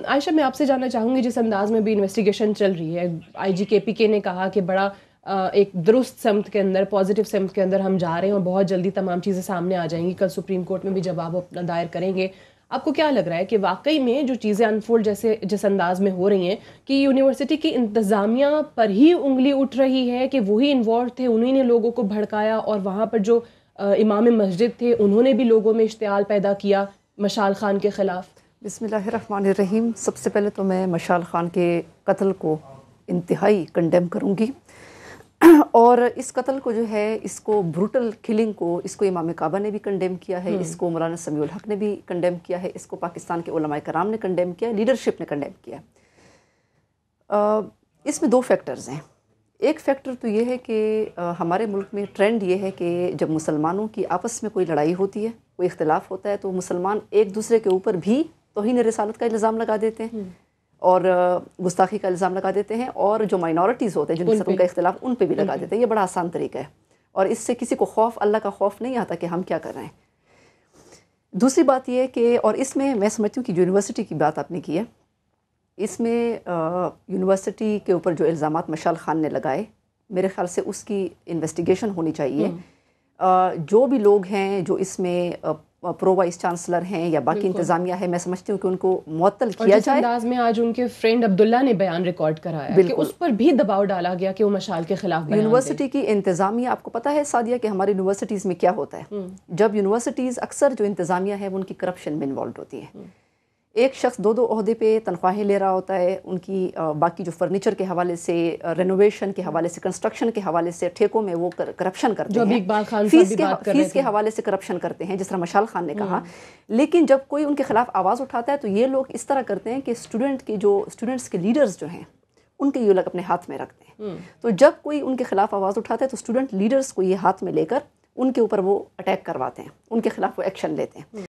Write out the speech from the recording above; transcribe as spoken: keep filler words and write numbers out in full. आयशा, मैं आपसे जानना चाहूँगी, जिस अंदाज में भी इन्वेस्टिगेशन चल रही है, आईजी केपीके ने कहा कि बड़ा एक दुरुस्त सम्त के अंदर, पॉजिटिव सम्त के अंदर हम जा रहे हैं और बहुत जल्दी तमाम चीज़ें सामने आ जाएंगी, कल सुप्रीम कोर्ट में भी जवाब अपना दायर करेंगे, आपको क्या लग रहा है कि वाकई में जो चीज़ें अनफोल्ड जैसे जिस अंदाज में हो रही हैं कि यूनिवर्सिटी की इंतज़ामिया पर ही उंगली उठ रही है कि वही इन्वॉल्व थे, उन्हीं ने लोगों को भड़काया और वहाँ पर जो इमाम मस्जिद थे उन्होंने भी लोगों में इश्तियाल पैदा किया मशाल खान के ख़िलाफ़? बिस्मिल्लाहिर्रहमानिर्रहीम। सबसे पहले तो मैं मशाल ख़ान के कत्ल को इंतहाई कंडेम करूँगी और इस कत्ल को जो है, इसको ब्रूटल किलिंग को, इसको इमाम काबा ने भी कंडेम किया है, इसको इमरान समीउल हक ने भी कंडेम किया है, इसको पाकिस्तान के उलमाए कराम ने कंडेम किया है, लीडरशिप ने कंडेम किया है। इसमें दो फैक्टर्स हैं। एक फैक्टर तो ये है कि हमारे मुल्क में ट्रेंड ये है कि जब मुसलमानों की आपस में कोई लड़ाई होती है, कोई इख्तिलाफ़ होता है, तो मुसलमान एक दूसरे के ऊपर भी तौहीन रिसालत का इल्ज़ाम लगा देते हैं और गुस्ताखी का इल्ज़ाम लगा देते हैं, और जो माइनॉरिटीज़ होते हैं जिनके साथ उनका इख्तिलाफ़ उन पे भी लगा देते हैं। ये बड़ा आसान तरीका है और इससे किसी को खौफ, अल्लाह का खौफ नहीं आता कि हम क्या कर रहे हैं। दूसरी बात यह है कि, और इसमें मैं समझती हूँ कि यूनिवर्सिटी की बात आपने की है, इसमें यूनिवर्सिटी के ऊपर जो इल्ज़ाम मशाल ख़ान ने लगाए, मेरे ख़्याल से उसकी इन्वेस्टिगेशन होनी चाहिए। आ, जो भी लोग हैं जो इसमें प्रो वाइस चांसलर हैं या बाकी इंतजामिया है, मैं समझती हूँ कि उनको मुअत्तल किया जाए। अंदाज में आज उनके फ्रेंड अब्दुल्ला ने बयान रिकॉर्ड कराया कि उस पर भी दबाव डाला गया कि वो मशाल के खिलाफ। यूनिवर्सिटी की इंतजामिया, आपको पता है सादिया कि हमारी यूनिवर्सिटीज़ में क्या होता है, जब यूनिवर्सिटीज़ अक्सर जो इंतजामिया है वो उनकी करप्शन में इन्वॉल्व होती है। एक शख्स दो दो अहदे पे तनख्वाहें ले रहा होता है, उनकी बाकी जो फर्नीचर के हवाले से, रेनोवेशन के हवाले से, कंस्ट्रक्शन के हवाले से, ठेकों में वो करप्शन करते हैं, इकबाल खान फीस के फीस के हवाले से करप्शन करते हैं, जिस तरह मशाल खान ने कहा। लेकिन जब कोई उनके खिलाफ आवाज़ उठाता है तो ये लोग इस तरह करते हैं कि स्टूडेंट के जो स्टूडेंट्स के लीडर्स जो हैं उनके ये लोग अपने हाथ में रखते हैं। तो जब कोई उनके खिलाफ आवाज़ उठाता है तो स्टूडेंट लीडर्स को ये हाथ में लेकर उनके ऊपर वो अटैक करवाते हैं, उनके खिलाफ वो एक्शन लेते हैं।